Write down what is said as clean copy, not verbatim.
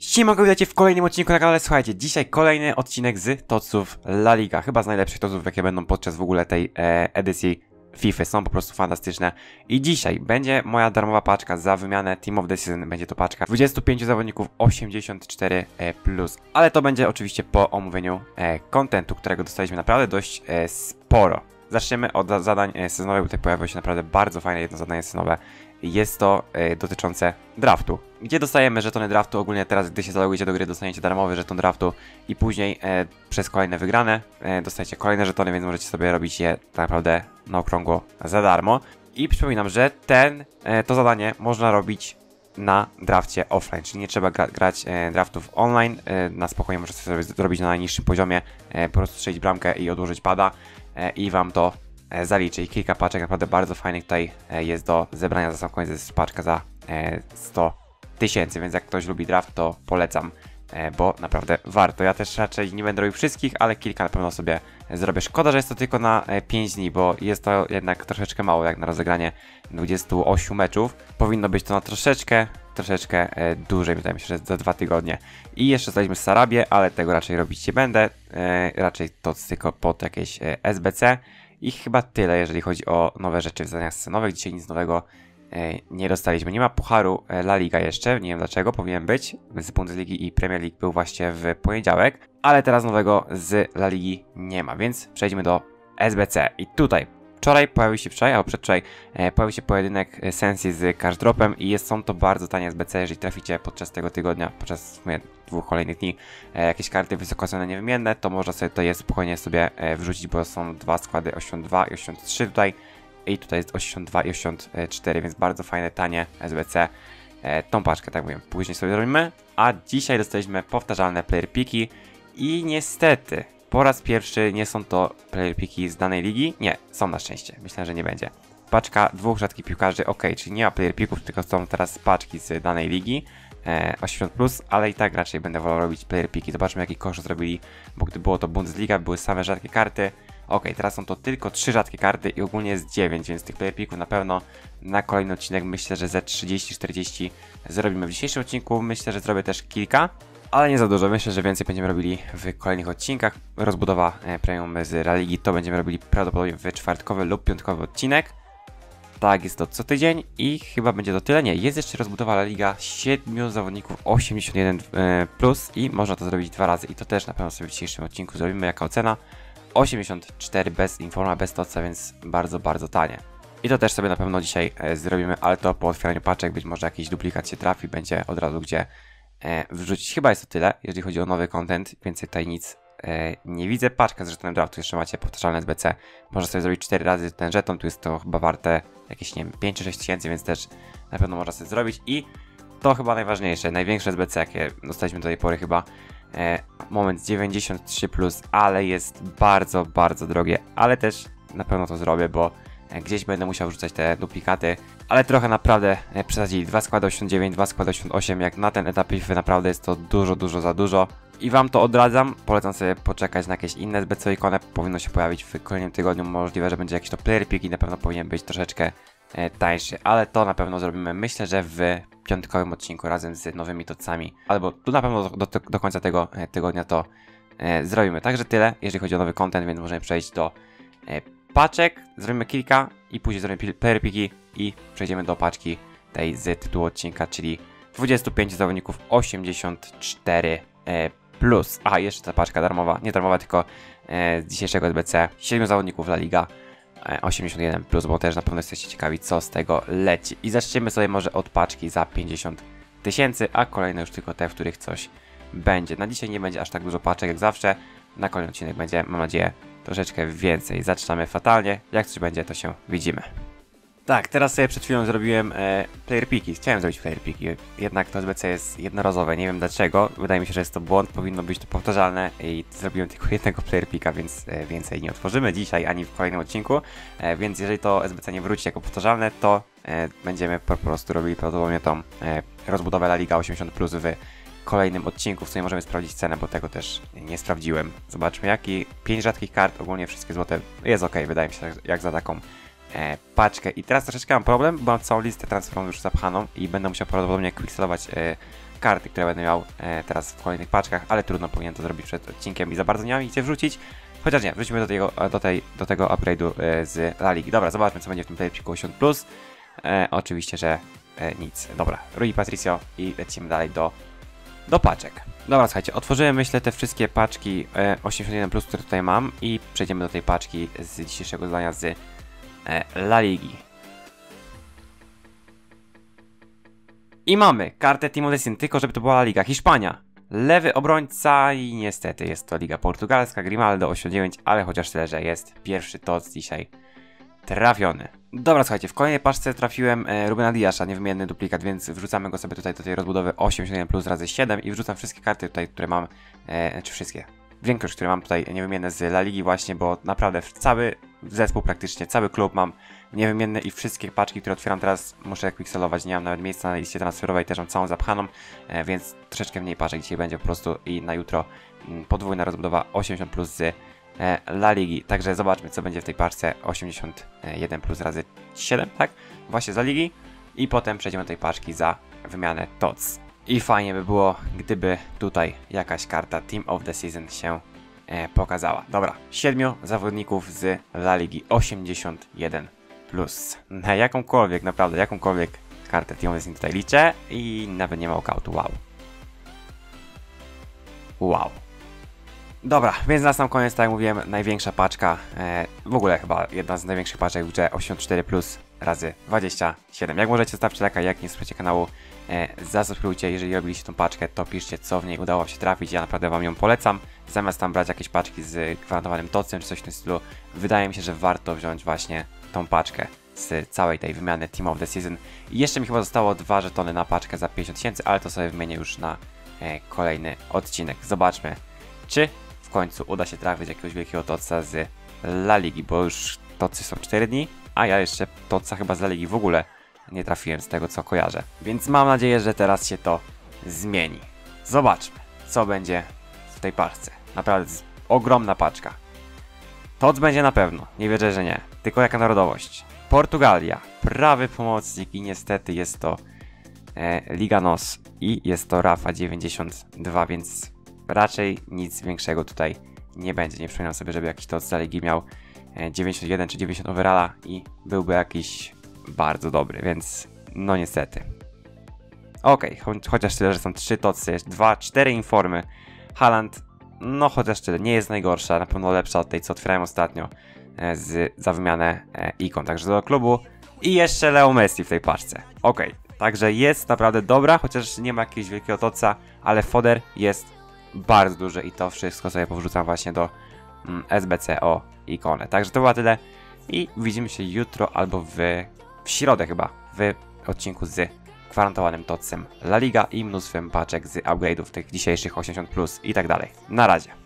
Siemanko, witajcie w kolejnym odcinku na kanale. Słuchajcie, dzisiaj kolejny odcinek z TOTSów La Liga. Chyba z najlepszych TOTSów, jakie będą podczas w ogóle tej edycji FIFA. Są po prostu fantastyczne. I dzisiaj będzie moja darmowa paczka za wymianę Team of the Season. Będzie to paczka 25 zawodników 84+. Ale to będzie oczywiście po omówieniu kontentu, którego dostaliśmy naprawdę dość sporo. Zaczniemy od zadań sezonowych. Tutaj pojawiło się naprawdę bardzo fajne jedno zadanie sezonowe. Jest to dotyczące draftu, gdzie dostajemy żetony draftu. Ogólnie teraz, gdy się zalogujecie do gry, dostaniecie darmowy żeton draftu i później przez kolejne wygrane dostajecie kolejne żetony, więc możecie sobie robić je tak naprawdę na okrągło za darmo. I przypominam, że to zadanie można robić na drafcie offline, czyli nie trzeba grać draftów online. Na spokojnie możecie sobie zrobić na najniższym poziomie, po prostu strzelić bramkę i odłożyć pada i wam to zaliczy. I kilka paczek naprawdę bardzo fajnych tutaj jest do zebrania. Za sam koniec jest paczka za 100 000, więc jak ktoś lubi draft, to polecam, bo naprawdę warto. Ja też raczej nie będę robił wszystkich, ale kilka na pewno sobie zrobię. Szkoda, że jest to tylko na 5 dni, bo jest to jednak troszeczkę mało jak na rozegranie 28 meczów. Powinno być to na troszeczkę dłużej, wydaje mi się, że za 2 tygodnie. I jeszcze zostaliśmy z Sarabię, ale tego raczej robić nie będę. Raczej to tylko pod jakieś SBC. I chyba tyle, jeżeli chodzi o nowe rzeczy w zadaniach scenowych. Dzisiaj nic nowego nie dostaliśmy. Nie ma pucharu La Liga jeszcze, nie wiem dlaczego, powinien być. Z Bundesligi i Premier League był właśnie w poniedziałek, ale teraz nowego z La Ligi nie ma, więc przejdźmy do SBC. I tutaj przedwczoraj pojawił się pojedynek Sensi z cash dropem i są to bardzo tanie SBC. Jeżeli traficie podczas tego tygodnia, podczas 2 kolejnych dni, jakieś karty wysokocenne niewymienne, to można sobie to je spokojnie sobie wrzucić, bo są dwa składy 82 i 83 tutaj. I tutaj jest 82 i 84, więc bardzo fajne, tanie SBC. Tą paczkę, tak mówię, później sobie zrobimy. A dzisiaj dostaliśmy powtarzalne player piki i niestety po raz pierwszy nie są to player piki z danej ligi. Nie, są na szczęście, myślę, że nie będzie. Paczka 2 rzadkich piłkarzy, ok, czyli nie ma player pików, tylko są teraz paczki z danej ligi 80+, ale i tak raczej będę wolał robić player piki. Zobaczmy, jaki kosz zrobili, bo gdy było to Bundesliga, były same rzadkie karty. Ok, teraz są to tylko 3 rzadkie karty i ogólnie jest 9, więc tych player picków na pewno na kolejny odcinek, myślę, że ze 30-40 zrobimy. W dzisiejszym odcinku myślę, że zrobię też kilka, ale nie za dużo. Myślę, że więcej będziemy robili w kolejnych odcinkach. Rozbudowa premium z La Ligi to będziemy robili prawdopodobnie w czwartkowy lub piątkowy odcinek. Tak, jest to co tydzień i chyba będzie to tyle. Nie, jest jeszcze rozbudowa La Liga 7 zawodników 81+, i można to zrobić 2 razy i to też na pewno sobie w dzisiejszym odcinku zrobimy. Jaka ocena? 84 bez informa, bez TOTS-a, więc bardzo, bardzo tanie. I to też sobie na pewno dzisiaj zrobimy, ale to po otwieraniu paczek, być może jakiś duplikat się trafi, będzie od razu gdzie wrzucić. Chyba jest to tyle, jeżeli chodzi o nowy content, więcej tutaj nic nie widzę. Paczkę z żetonem draftu, jeszcze macie powtarzalne SBC, można sobie zrobić 4 razy ten żeton, tu jest to chyba warte jakieś, nie wiem, 5 czy 6 000, więc też na pewno można sobie zrobić. I to chyba najważniejsze, największe SBC, jakie dostaliśmy do tej pory chyba. Moment 93+, ale jest bardzo, bardzo drogie, ale też na pewno to zrobię, bo gdzieś będę musiał wrzucać te duplikaty, ale trochę naprawdę przesadzili. 2 składy 89, 2 składy 88, jak na ten etap FIFA naprawdę jest to dużo, dużo za dużo i wam to odradzam. Polecam sobie poczekać na jakieś inne SBC ikonę, powinno się pojawić w kolejnym tygodniu, możliwe, że będzie jakiś to player pick i na pewno powinien być troszeczkę tańszy, ale to na pewno zrobimy, myślę, że w piątkowym odcinku razem z nowymi TOTS-ami, albo tu na pewno do końca tego tygodnia to zrobimy. Także tyle, jeżeli chodzi o nowy content, więc możemy przejść do paczek, zrobimy kilka i później zrobimy player piki i przejdziemy do paczki tej z tytułu odcinka, czyli 25 zawodników 84+. Aha, jeszcze ta paczka darmowa, nie darmowa, tylko z dzisiejszego SBC, 7 zawodników La Liga 81+, bo też na pewno jesteście ciekawi, co z tego leci. I zaczniemy sobie może od paczki za 50 000, a kolejne już tylko te, w których coś będzie. Na dzisiaj nie będzie aż tak dużo paczek jak zawsze, na kolejny odcinek będzie, mam nadzieję, troszeczkę więcej. Zaczynamy fatalnie, jak coś będzie, to się widzimy. Tak, teraz sobie przed chwilą zrobiłem player piki, chciałem zrobić player piki, jednak to SBC jest jednorazowe, nie wiem dlaczego, wydaje mi się, że jest to błąd, powinno być to powtarzalne i zrobiłem tylko jednego player pika, więc więcej nie otworzymy dzisiaj ani w kolejnym odcinku, więc jeżeli to SBC nie wróci jako powtarzalne, to będziemy po prostu robili prawdopodobnie tą rozbudowę La Liga 80+ w kolejnym odcinku. W sumie możemy sprawdzić cenę, bo tego też nie sprawdziłem. Zobaczmy jaki, 5 rzadkich kart, ogólnie wszystkie złote, jest ok, wydaje mi się, jak za taką paczkę. I teraz troszeczkę mam problem, bo mam całą listę transferów już zapchaną i będę musiał prawdopodobnie quicksellować karty, które będę miał teraz w kolejnych paczkach, ale trudno, powinien to zrobić przed odcinkiem i za bardzo nie mam ich gdzie wrzucić. Chociaż nie, wrzucimy do tego upgrade'u z La Ligi. Dobra, zobaczmy, co będzie w tym playpicku 80+. Oczywiście, że nic. Dobra, Rui Patricio i lecimy dalej do paczek. Dobra, słuchajcie, otworzyłem, myślę, te wszystkie paczki 81+, które tutaj mam i przejdziemy do tej paczki z dzisiejszego zadania z La Ligi. I mamy kartę Timo Desny, tylko żeby to była La Liga. Hiszpania. Lewy obrońca i niestety jest to Liga Portugalska, Grimaldo 89, ale chociaż tyle, że jest pierwszy TOTS dzisiaj trafiony. Dobra, słuchajcie, w kolejnej paczce trafiłem Rubena Diasa, niewymienny duplikat, więc wrzucamy go sobie tutaj do tej rozbudowy 81+×7 i wrzucam wszystkie karty tutaj, które mam, czy wszystkie, większość, które mam tutaj niewymienne z La Ligi właśnie, bo naprawdę cały zespół, praktycznie cały klub mam niewymienne i wszystkie paczki, które otwieram teraz muszę quicksellować, nie mam nawet miejsca na liście transferowej, też mam całą zapchaną, więc troszeczkę mniej paczek dzisiaj będzie po prostu i na jutro podwójna rozbudowa 80+ z La Ligi. Także zobaczmy, co będzie w tej paczce 81+×7, tak? Właśnie z La Ligi i potem przejdziemy do tej paczki za wymianę TOTS. I fajnie by było, gdyby tutaj jakaś karta Team of the Season się pokazała. Dobra, 7 zawodników z La Ligi 81+. Na jakąkolwiek, naprawdę, jakąkolwiek kartę Team of the Season tutaj liczę i nawet nie ma okautu, wow. Wow. Dobra, więc na sam koniec, tak jak mówiłem, największa paczka, w ogóle chyba jedna z największych paczek, gdzie 84+×27. Jak możecie, zostawcie lajka, jak nie słuchacie kanału, zasubskrybujcie, jeżeli robiliście tą paczkę, to piszcie, co w niej udało się trafić, ja naprawdę wam ją polecam. Zamiast tam brać jakieś paczki z gwarantowanym tocem czy coś w tym stylu, wydaje mi się, że warto wziąć właśnie tą paczkę z całej tej wymiany Team of the Season. I jeszcze mi chyba zostało 2 żetony na paczkę za 50 000, ale to sobie wymienię już na kolejny odcinek. Zobaczmy, czy w końcu uda się trafić jakiegoś wielkiego totsa z La Ligi, bo już tocy są 4 dni, a ja jeszcze totsa chyba z La Ligi w ogóle nie trafiłem, z tego co kojarzę. Więc mam nadzieję, że teraz się to zmieni. Zobaczmy, co będzie w tej paczce. Naprawdę ogromna paczka. Tots będzie na pewno, nie wierzę, że nie. Tylko jaka narodowość? Portugalia, prawy pomocnik i niestety jest to Liga Nos i jest to Rafa 92, więc raczej nic większego tutaj nie będzie. Nie przypominam sobie, żeby jakiś TOTS z La Ligi miał 91 czy 90 overalla i byłby jakiś bardzo dobry, więc no niestety. Okej, chociaż tyle, że są 3 TOTSy, 4 informy. Haaland, no chociaż tyle, nie jest najgorsza, na pewno lepsza od tej, co otwierałem ostatnio za wymianę ikon, także do klubu. I jeszcze Leo Messi w tej paczce. Okej, także jest naprawdę dobra, chociaż nie ma jakiegoś wielkiego TOTSa, ale foder jest bardzo duże i to wszystko sobie powrzucam właśnie do SBC o ikonę. Także to było tyle i widzimy się jutro albo w środę chyba w odcinku z gwarantowanym TOTS-em La Liga i mnóstwem paczek z upgrade'ów tych dzisiejszych 80+ i tak dalej. Na razie.